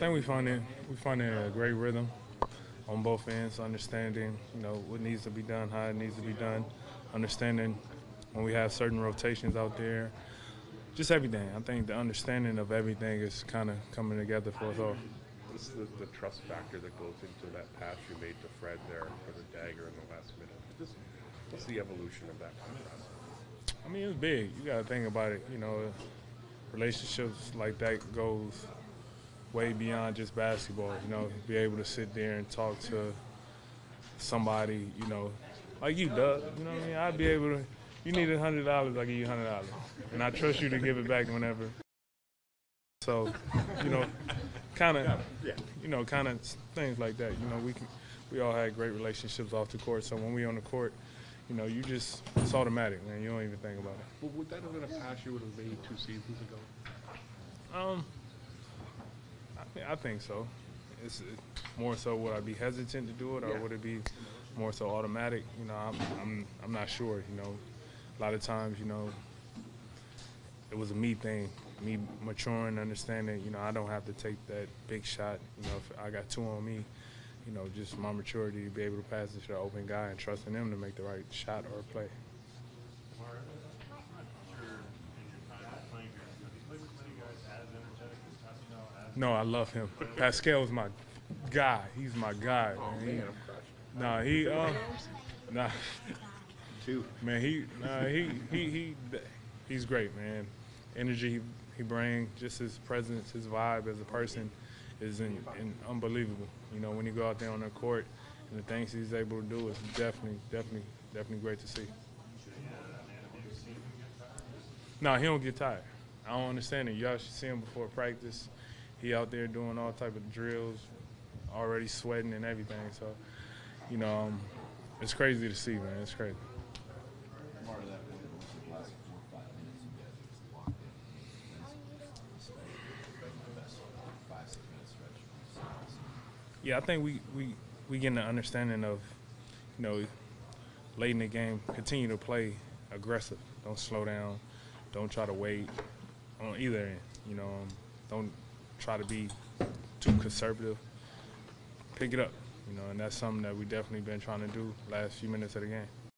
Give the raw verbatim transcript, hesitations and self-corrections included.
I think we found it, we found a great rhythm on both ends, understanding, you know, what needs to be done, how it needs to be done, understanding when we have certain rotations out there, just everything. I think the understanding of everything is kind of coming together for us all. What's the, the trust factor that goes into that pass you made to Fred there for the dagger in the last minute? Just, what's the evolution of that kind of process? I mean, it's big. You got to think about it. You know, relationships like that goes way beyond just basketball. You know, be able to sit there and talk to somebody, you know, like you, Doug. You know what I mean? I'd be able to, you need a hundred dollars, I'll give you a hundred dollars. And I trust you to give it back whenever. So, you know, kind of, you know, kind of things like that. You know, we can, we all had great relationships off the court. So when we on the court, you know, you just, it's automatic, man. You don't even think about it. Well, would that have been a pass you would have made two seasons ago? Um. I think so. It's more so would I be hesitant to do it, or yeah. would it be more so automatic? You know, I'm, I'm, I'm not sure. You know, a lot of times, you know, it was a me thing, me maturing, understanding. You know, I don't have to take that big shot. You know, if I got two on me, you know, just my maturity to be able to pass it to the open guy and trusting them to make the right shot or play. No, I love him. Pascal's my guy. He's my guy. Oh, man. He, nah, he, uh, nah. Two. Man, he, nah, he, he, he, he's great, man. Energy he, he brings, just his presence, his vibe as a person is in, in unbelievable. You know, when you go out there on the court and the things he's able to do is definitely, definitely, definitely great to see. No, nah, he don't get tired. I don't understand it. Y'all should see him before practice. He out there doing all type of drills, already sweating and everything. So, you know, um, it's crazy to see, man. It's crazy. Yeah, I think we we we getting an understanding of, you know, late in the game, continue to play aggressive. Don't slow down. Don't try to wait on either end. You know, um, don't. Try to be too conservative, pick it up, you know, and that's something that we definitely been trying to do last few minutes of the game.